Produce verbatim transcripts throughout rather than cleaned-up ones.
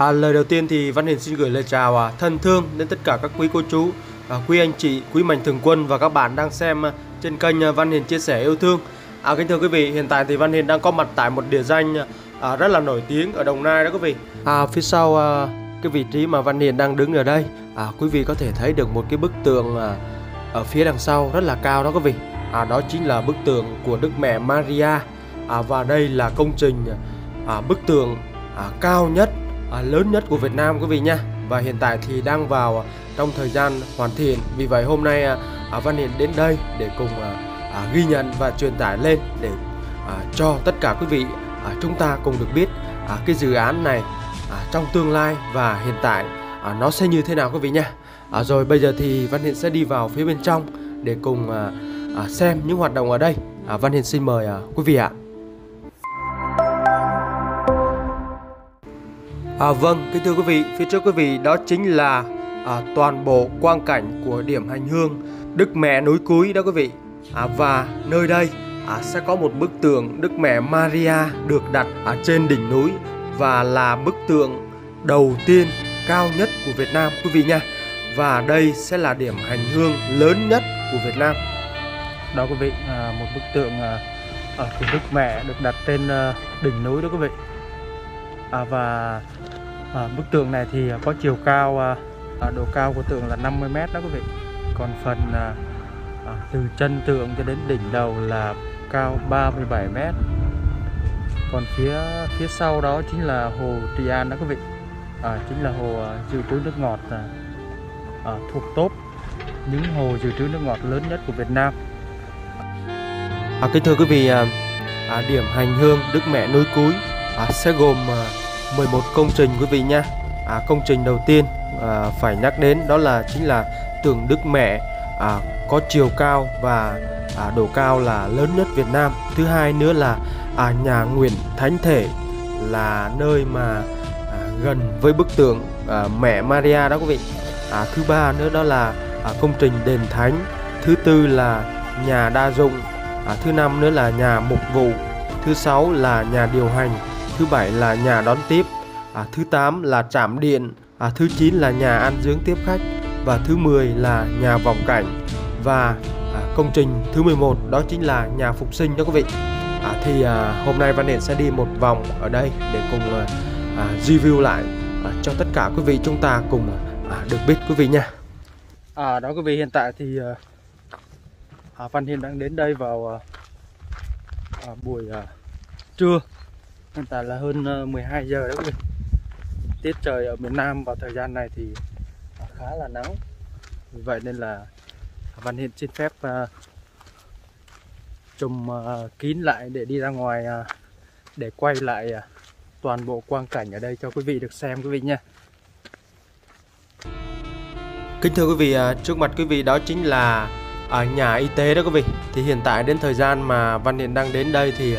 À, lời đầu tiên thì Văn Hiền xin gửi lời chào à, thân thương đến tất cả các quý cô chú, à, quý anh chị, quý mạnh thường quân và các bạn đang xem à, trên kênh à, Văn Hiền Chia Sẻ Yêu Thương. À, kính thưa quý vị, hiện tại thì Văn Hiền đang có mặt tại một địa danh à, rất là nổi tiếng ở Đồng Nai đó quý vị. À, phía sau à, cái vị trí mà Văn Hiền đang đứng ở đây, à, quý vị có thể thấy được một cái bức tường à, ở phía đằng sau rất là cao đó quý vị. À, đó chính là bức tường của Đức Mẹ Maria. À, và đây là công trình à, bức tường à, cao nhất, à, lớn nhất của Việt Nam quý vị nha. Và hiện tại thì đang vào trong thời gian hoàn thiện. Vì vậy hôm nay à, Văn Hiền đến đây để cùng à, à, ghi nhận và truyền tải lên để à, cho tất cả quý vị à, chúng ta cùng được biết à, cái dự án này à, trong tương lai và hiện tại à, nó sẽ như thế nào quý vị nha. À, rồi bây giờ thì Văn Hiền sẽ đi vào phía bên trong để cùng à, à, xem những hoạt động ở đây. À, Văn Hiền xin mời à, quý vị ạ. À, vâng, kính thưa quý vị, phía trước quý vị đó chính là à, toàn bộ quang cảnh của điểm hành hương Đức Mẹ Núi Cúi đó quý vị. À, và nơi đây à, sẽ có một bức tượng Đức Mẹ Maria được đặt ở trên đỉnh núi và là bức tượng đầu tiên cao nhất của Việt Nam quý vị nha. Và đây sẽ là điểm hành hương lớn nhất của Việt Nam. Đó quý vị, à, một bức tượng à, của Đức Mẹ được đặt trên à, đỉnh núi đó quý vị. À, và à, bức tượng này thì có chiều cao, à, độ cao của tượng là năm mươi mét đó quý vị. Còn phần à, à, từ chân tượng cho đến đỉnh đầu là cao ba mươi bảy mét. Còn phía phía sau đó chính là hồ Trị An đó quý vị. À, chính là hồ à, dự trữ nước ngọt à, à, thuộc top những hồ dự trữ nước ngọt lớn nhất của Việt Nam. À, kính thưa quý vị, à, à, điểm hành hương Đức Mẹ Núi Cúi à, sẽ gồm à, mười một công trình quý vị nha. À, công trình đầu tiên à, phải nhắc đến đó là chính là tượng Đức Mẹ à, có chiều cao và à, độ cao là lớn nhất Việt Nam. Thứ hai nữa là à, nhà nguyện thánh thể là nơi mà à, gần với bức tượng à, Mẹ Maria đó quý vị. À, thứ ba nữa đó là à, công trình đền thánh. Thứ tư là nhà đa dụng. À, thứ năm nữa là nhà mục vụ. Thứ sáu là nhà điều hành. Thứ bảy là nhà đón tiếp. À, thứ tám là trạm điện. À, thứ chín là nhà ăn dưỡng tiếp khách. Và thứ mười là nhà vọng cảnh. Và à, công trình thứ mười một đó chính là nhà phục sinh đó quý vị. À, thì à, hôm nay Văn Hiền sẽ đi một vòng ở đây để cùng à, à, review lại à, cho tất cả quý vị chúng ta cùng à, được biết quý vị nha. À, đó quý vị, hiện tại thì à, Văn Hiền đang đến đây vào à, buổi à, trưa. Hiện tại là hơn mười hai giờ đó quý vị. Tiết trời ở miền Nam vào thời gian này thì khá là nắng. Vì vậy nên là Văn Hiền xin phép uh, trùm uh, kín lại để đi ra ngoài uh, để quay lại uh, toàn bộ quang cảnh ở đây cho quý vị được xem quý vị nha. Kính thưa quý vị, uh, trước mặt quý vị đó chính là uh, nhà y tế đó quý vị. Thì hiện tại đến thời gian mà Văn Hiền đang đến đây thì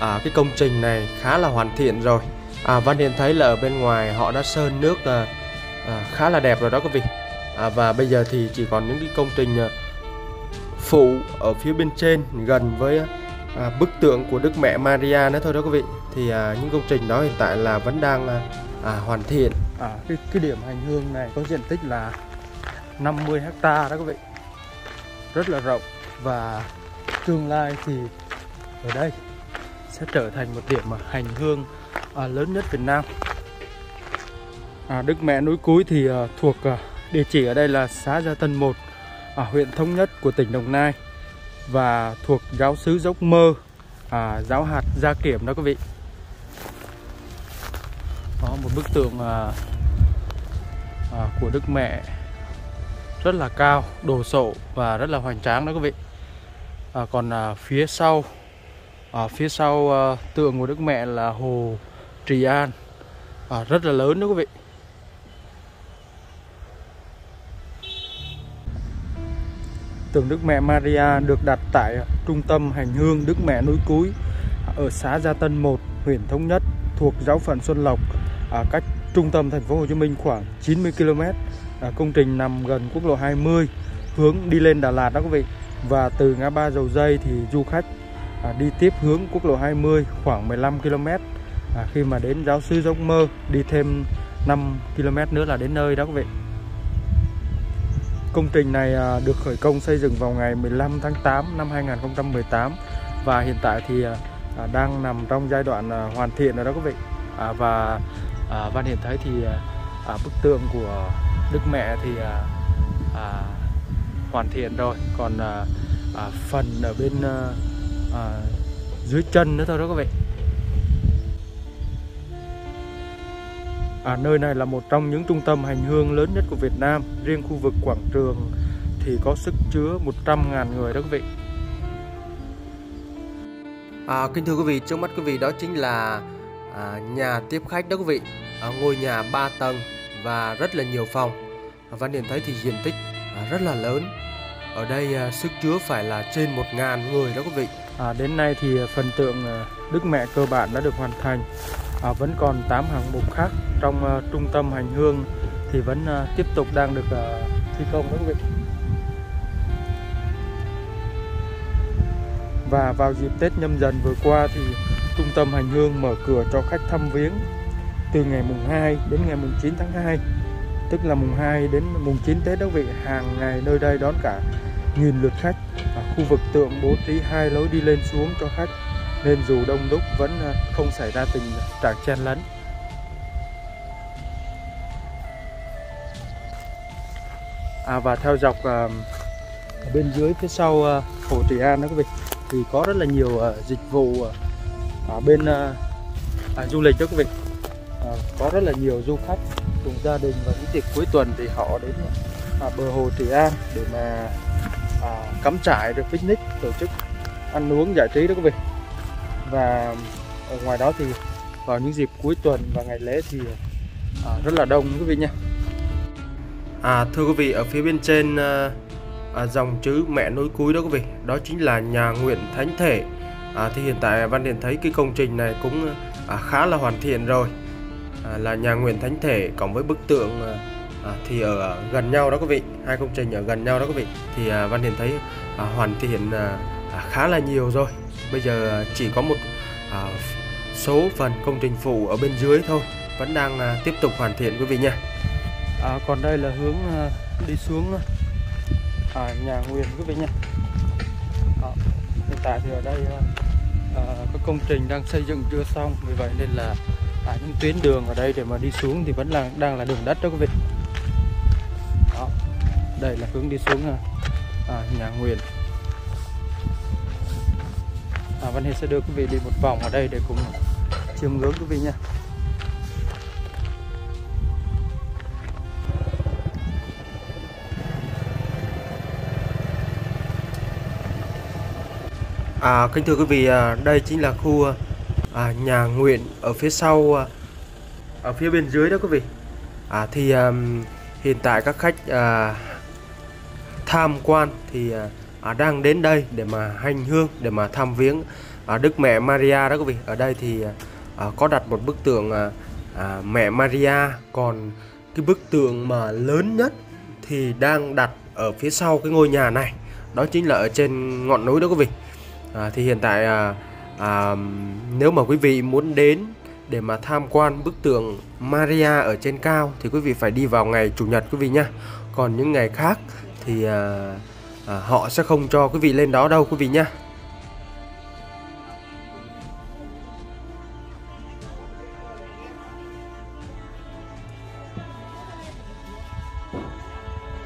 À, cái công trình này khá là hoàn thiện rồi. à, Văn Hiền thấy là ở bên ngoài họ đã sơn nước à, à, khá là đẹp rồi đó quý vị. à, Và bây giờ thì chỉ còn những cái công trình à, phụ ở phía bên trên gần với à, bức tượng của Đức Mẹ Maria nữa thôi đó quý vị. Thì à, những công trình đó hiện tại là vẫn đang à, à, hoàn thiện. à, cái, cái điểm hành hương này có diện tích là năm mươi héc ta đó quý vị. Rất là rộng. Và tương lai thì ở đây sẽ trở thành một điểm hành hương à, lớn nhất Việt Nam. à, Đức Mẹ Núi Cúi thì à, thuộc à, địa chỉ ở đây là xã Gia Tân một, à, huyện Thống Nhất của tỉnh Đồng Nai, và thuộc giáo xứ Dốc Mơ, à, giáo hạt Gia Kiểm đó quý vị. Đó, một bức tượng à, à, của Đức Mẹ rất là cao, đồ sộ và rất là hoành tráng đó quý vị. à, Còn à, phía sau À, phía sau à, tượng của Đức Mẹ là hồ Trị An, à, rất là lớn đó quý vị. Tượng Đức Mẹ Maria được đặt tại trung tâm hành hương Đức Mẹ Núi Cúi ở xã Gia Tân một, huyện Thống Nhất, thuộc giáo phận Xuân Lộc, à, cách trung tâm thành phố Hồ Chí Minh khoảng chín mươi ki lô mét. à, Công trình nằm gần quốc lộ hai mươi hướng đi lên Đà Lạt đó quý vị. Và từ ngã ba Dầu Dây thì du khách À, đi tiếp hướng quốc lộ hai mươi khoảng mười lăm ki lô mét. à, Khi mà đến giáo xứ Rộng Mơ, đi thêm năm ki lô mét nữa là đến nơi đó quý vị. Công trình này được khởi công xây dựng vào ngày mười lăm tháng tám năm hai nghìn không trăm mười tám và hiện tại thì đang nằm trong giai đoạn hoàn thiện rồi đó quý vị. À, và à, Văn Hiền thấy thì à, bức tượng của Đức Mẹ thì à, à, hoàn thiện rồi, còn à, à, phần ở bên à, à, dưới chân nữa thôi đó quý vị. À, nơi này là một trong những trung tâm hành hương lớn nhất của Việt Nam. Riêng khu vực quảng trường thì có sức chứa một trăm nghìn người đó quý vị. À, kính thưa quý vị, trước mắt quý vị đó chính là à, nhà tiếp khách đó quý vị. À, ngôi nhà ba tầng và rất là nhiều phòng. à, Văn Hiền thấy thì diện tích à, rất là lớn. Ở đây à, sức chứa phải là trên một nghìn người đó quý vị. à, Đến nay thì phần tượng Đức Mẹ cơ bản đã được hoàn thành. À, vẫn còn tám hạng mục khác trong uh, trung tâm hành hương thì vẫn uh, tiếp tục đang được uh, thi công đó quý vị. Và vào dịp Tết Nhâm Dần vừa qua thì trung tâm hành hương mở cửa cho khách thăm viếng từ ngày mùng hai đến ngày mùng chín tháng hai, tức là mùng hai đến mùng chín Tết đó quý vị. Hàng ngày nơi đây đón cả nghìn lượt khách. À, khu vực tượng bố trí hai lối đi lên xuống cho khách, nên dù đông đúc vẫn không xảy ra tình trạng chen lấn. À, và theo dọc à, bên dưới phía sau à, hồ Trị An đó quý vị thì có rất là nhiều à, dịch vụ ở à, bên à, à, du lịch đó quý vị. À, có rất là nhiều du khách cùng gia đình vào những dịp cuối tuần thì họ đến à, bờ hồ Trị An để mà à, cắm trại rồi picnic, tổ chức ăn uống giải trí đó quý vị. Và ở ngoài đó thì vào những dịp cuối tuần và ngày lễ thì à, rất là đông quý vị nha. À, thưa quý vị, ở phía bên trên à, à, dòng chữ Mẹ Núi Cúi đó quý vị, đó chính là nhà nguyện thánh thể. à, Thì hiện tại Văn Hiền thấy cái công trình này cũng à, khá là hoàn thiện rồi. à, Là nhà nguyện thánh thể cộng với bức tượng à, thì ở gần nhau đó quý vị. Hai công trình ở gần nhau đó quý vị. Thì à, Văn Hiền thấy à, hoàn thiện à, khá là nhiều rồi. Bây giờ chỉ có một à, số phần công trình phụ ở bên dưới thôi, vẫn đang à, tiếp tục hoàn thiện quý vị nha. à, Còn đây là hướng à, đi xuống à, nhà nguyện quý vị nha. à, Hiện tại thì ở đây à, các công trình đang xây dựng chưa xong, vì vậy nên là à, những tuyến đường ở đây để mà đi xuống thì vẫn là đang là đường đất đó quý vị. à, Đây là hướng đi xuống à, nhà nguyện. À, Văn Hiền sẽ đưa quý vị đi một vòng ở đây để cùng chiêm ngưỡng quý vị nha. À, kính thưa quý vị, đây chính là khu à, nhà nguyện ở phía sau, ở phía bên dưới đó quý vị. À, thì à, hiện tại các khách à, tham quan thì à, À, đang đến đây để mà hành hương, để mà thăm viếng à, Đức Mẹ Maria đó quý vị. Ở đây thì à, có đặt một bức tượng à, à, Mẹ Maria, còn cái bức tượng mà lớn nhất thì đang đặt ở phía sau cái ngôi nhà này, đó chính là ở trên ngọn núi đó quý vị. à, Thì hiện tại à, à, nếu mà quý vị muốn đến để mà tham quan bức tượng Maria ở trên cao thì quý vị phải đi vào ngày Chủ nhật quý vị nha. Còn những ngày khác thì à, À, họ sẽ không cho quý vị lên đó đâu quý vị nhé.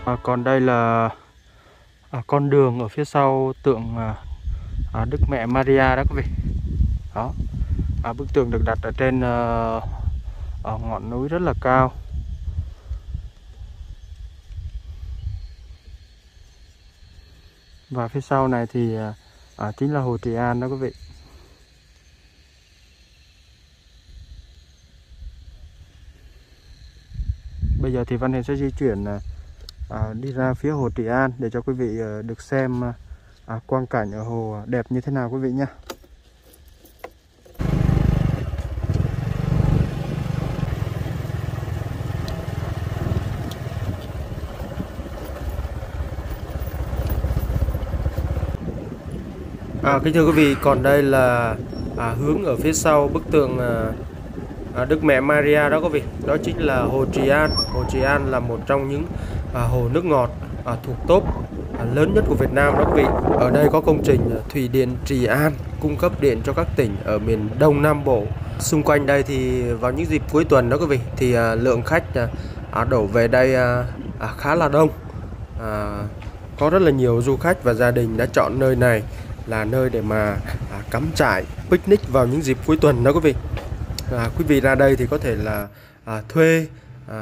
à, Còn đây là à, con đường ở phía sau tượng à, Đức Mẹ Maria đó quý vị. Đó, à, bức tượng được đặt ở trên à, ở ngọn núi rất là cao. Và phía sau này thì à, chính là hồ Trị An đó quý vị. Bây giờ thì Văn Hiền sẽ di chuyển à, đi ra phía hồ Trị An để cho quý vị à, được xem à, quang cảnh ở hồ đẹp như thế nào quý vị nhé. À, kính thưa quý vị, còn đây là à, hướng ở phía sau bức tượng à, Đức Mẹ Maria đó quý vị, đó chính là Hồ Trị An. Hồ Trị An là một trong những hồ nước ngọt thuộc top lớn nhất của Việt Nam đó quý vị. Ở đây có công trình Thủy Điện Trị An cung cấp điện cho các tỉnh ở miền Đông Nam Bộ. Xung quanh đây thì vào những dịp cuối tuần đó quý vị, thì lượng khách đổ về đây khá là đông. Có rất là nhiều du khách và gia đình đã chọn nơi này là nơi để mà cắm trại, picnic vào những dịp cuối tuần đó quý vị. À, quý vị ra đây thì có thể là à, thuê à,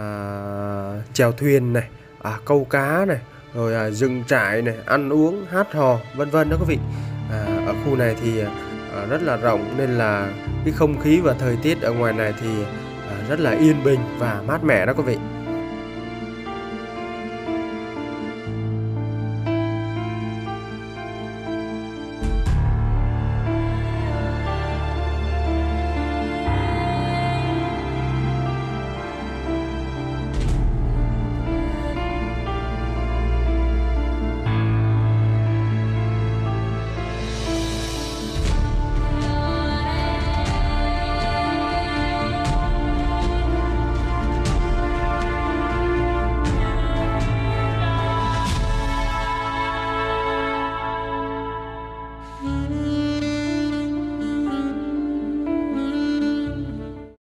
chèo thuyền này, à, câu cá này, rồi à, dựng trại này, ăn uống, hát hò vân vân đó quý vị. À, ở khu này thì à, rất là rộng nên là cái không khí và thời tiết ở ngoài này thì à, rất là yên bình và mát mẻ đó quý vị.